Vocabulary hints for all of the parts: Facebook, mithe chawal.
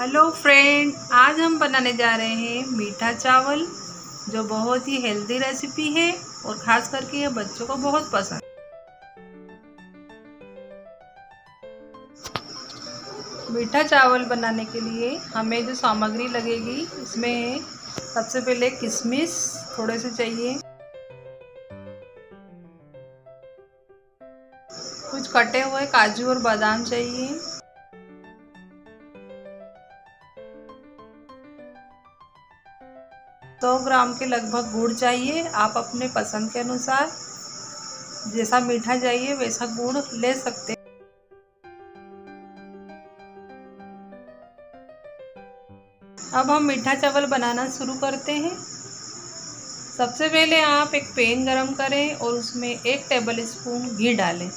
Hello friend, आज हम बनाने जा रहे हैं मीठा चावल, जो बहुत ही हेल्दी रेसिपी है और ख़ास करके ये बच्चों को बहुत पसंद। मीठा चावल बनाने के लिए हमें जो सामग्री लगेगी इसमें है सबसे पहले किशमिश थोड़े से चाहिए, कुछ कटे हुए काजू और बादाम चाहिए, दो ग्राम के लगभग गुड़ चाहिए। आप अपने पसंद के अनुसार जैसा मीठा चाहिए वैसा गुड़ ले सकते हैं। अब हम मीठा चावल बनाना शुरू करते हैं। सबसे पहले आप एक पैन गरम करें और उसमें 1 टेबलस्पून घी डालें।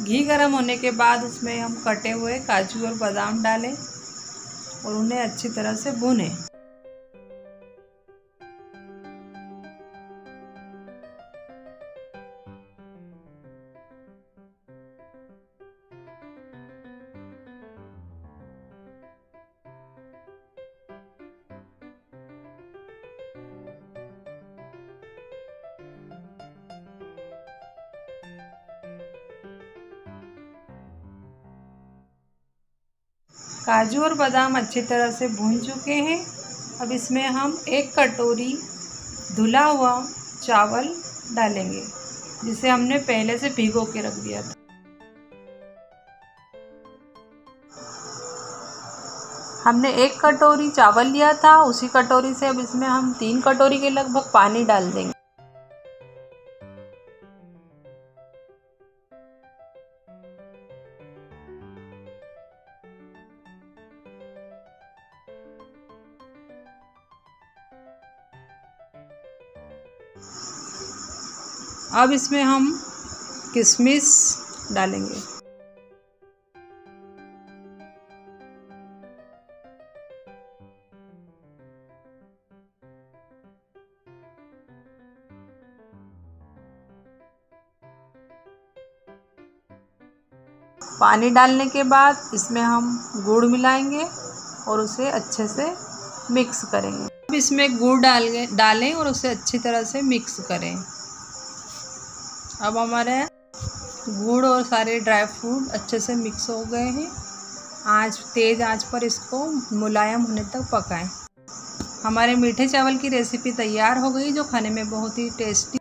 घी गरम होने के बाद उसमें हम कटे हुए काजू और बादाम डालें और उन्हें अच्छी तरह से भूनें। काजू और बादाम अच्छी तरह से भून चुके हैं। अब इसमें हम 1 कटोरी धुला हुआ चावल डालेंगे, जिसे हमने पहले से भिगो के रख दिया था। हमने 1 कटोरी चावल लिया था, उसी कटोरी से अब इसमें हम 3 कटोरी के लगभग पानी डाल देंगे। अब इसमें हम किशमिश डालेंगे। पानी डालने के बाद इसमें हम गुड़ मिलाएंगे और उसे अच्छे से मिक्स करेंगे। अब इसमें गुड़ डालें और उसे अच्छी तरह से मिक्स करें। अब हमारे गुड़ और सारे ड्राई फ्रूट अच्छे से मिक्स हो गए हैं। तेज़ आंच पर इसको मुलायम होने तक पकाएं। हमारे मीठे चावल की रेसिपी तैयार हो गई, जो खाने में बहुत ही टेस्टी